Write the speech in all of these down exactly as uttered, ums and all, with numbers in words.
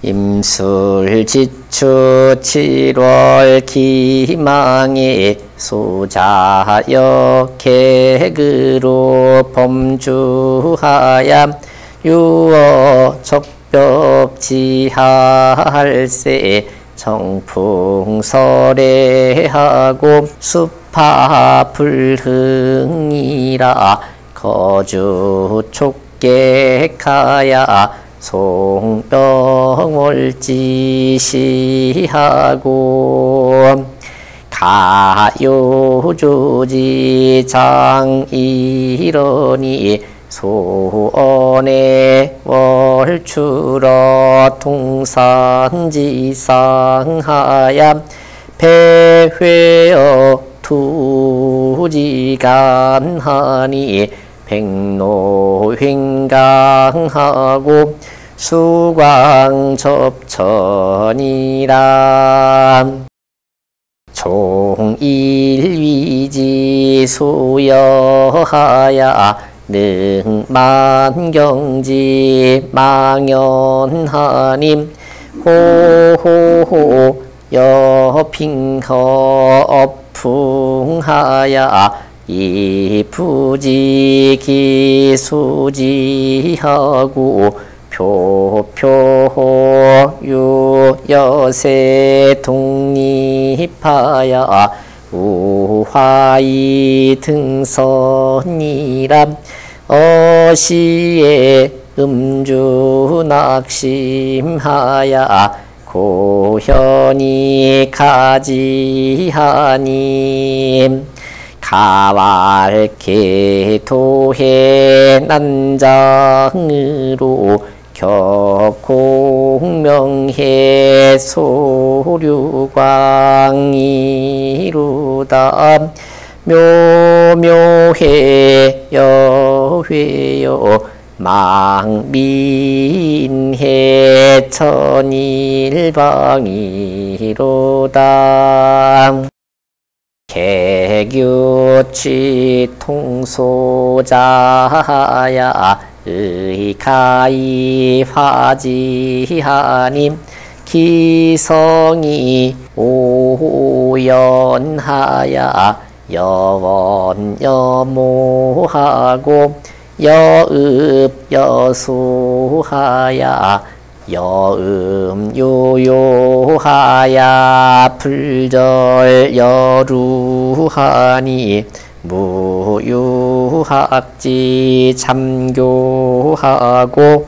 임술지추 칠월 기망이 소자여 계그로 범주하야 유어 적벽지할세 정풍설해하고 수파불흥이라 거주촉객하야 송병월지시하고 가요조지장이러니 소원의 월추러 통산지상하야 배회어 투지간하니 백로횡강하고 수광접천이라 종일위지 소여하야 능만경지 망연하님 호호호 여핑허업풍하야 이부지기수지하고 표표호 유여세 독립하야 우화이 등선이람 어시에 음주낙심하야 고현이 가지하님 가왈케 도해 난장으로 격공명해 소류광이로다 묘묘해 여회여 망민해 천일방이로다 개규치 통소자야 의가이 화지하님 기성이 오연하야 여원여모하고 여읍여수하야 여음요요하야 불절여루하니 무유학지 참교하고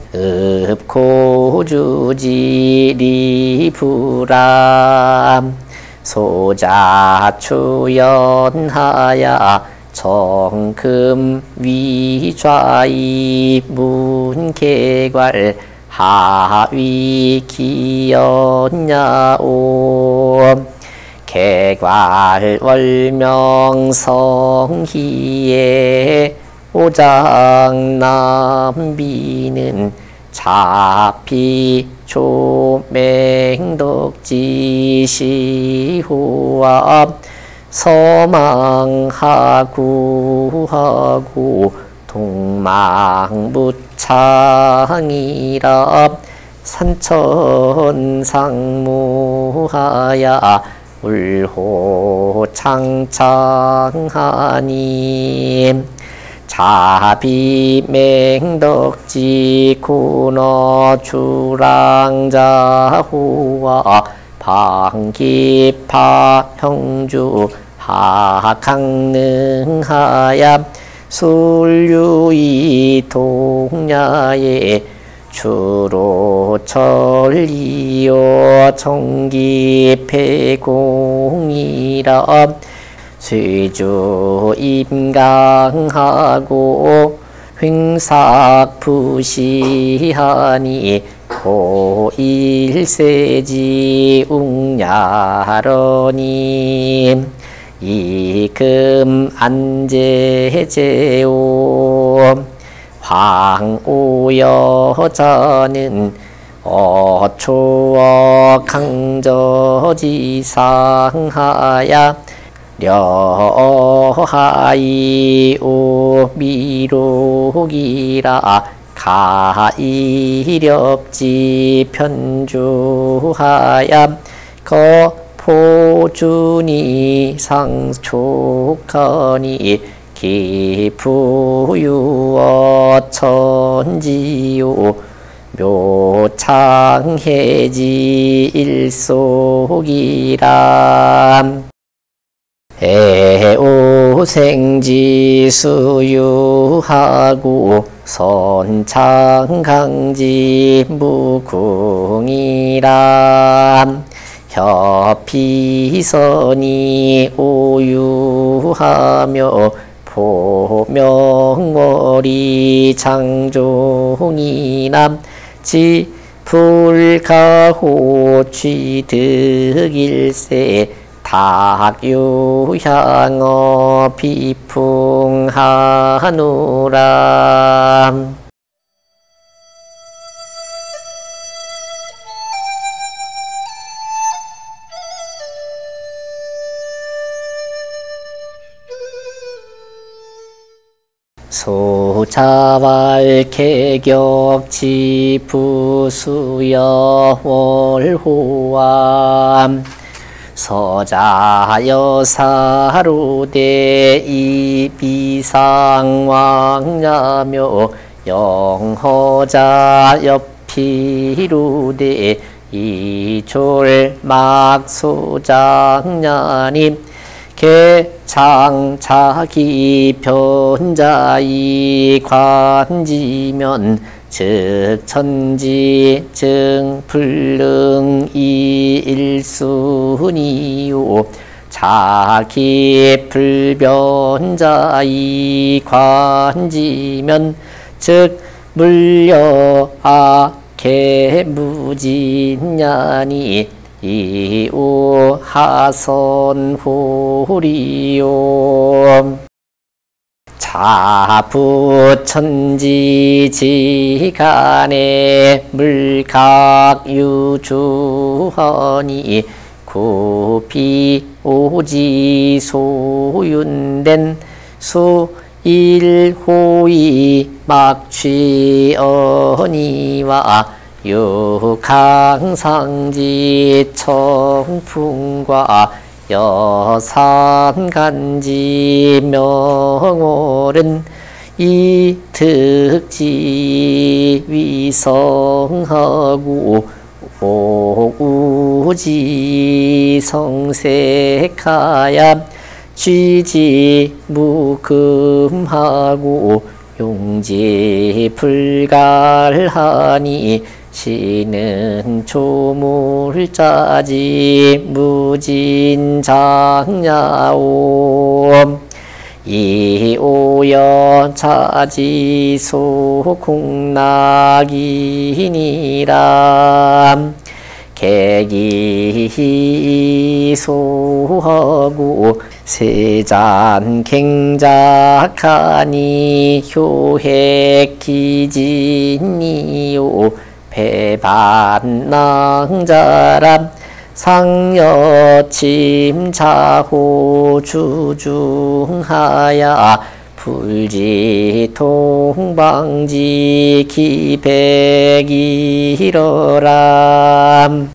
읍고주지리부람 소자추연하야 정금위좌이문개괄 하위기연야오 개괄월명성희에 오장남비는 자피조맹덕지시호와 서망하구하고 동망부창이라 산천상무하야 울호창창하니 자비맹덕지 군어주랑자호와 방기파형주 하강능하야 술류이 동야에 주로철이요 정기패공이라 쇠주임강하고 횡삭부시하니 고일세지 웅야러니 이금 안제제오 황오여자는 어초어 강저지상하야 려하이오 미록이라 가이렵지 편주하야 거포주니 상촉하니 기푸유어 천지요 묘창해지 일속이람 애오생지 수유하고 선창강지 무궁이람 협피선이 오유하며 포명월이 장종이남 지불가호 취득일세 탁유향어 비풍하노라. 소자왈 개격지 부수여 월호암 서자여사로대 이비상왕야며 영허자여피로대 이졸막소장야님 개창자기 변자이 관지면 즉 천지 증 불능이 일순이요 자기 불변자이 관지면 즉 물려아 개무진냐니 이오 하선호리오 자부천지지간에 물각유주허니 구피오지소윤된 수일호이 막취어니와 유강상지 청풍과 여산간지 명월은 이득지 위성하고 오우지 성색하야 취지 무금하고 용지 불갈하니 신은 초물자지 무진장야옴 이오여자지 소공락이니람 개기소하고 세잔 갱작하니 효핵기진이요 배반낭자람 상여침자호주중하야 불지통방지 기백이러람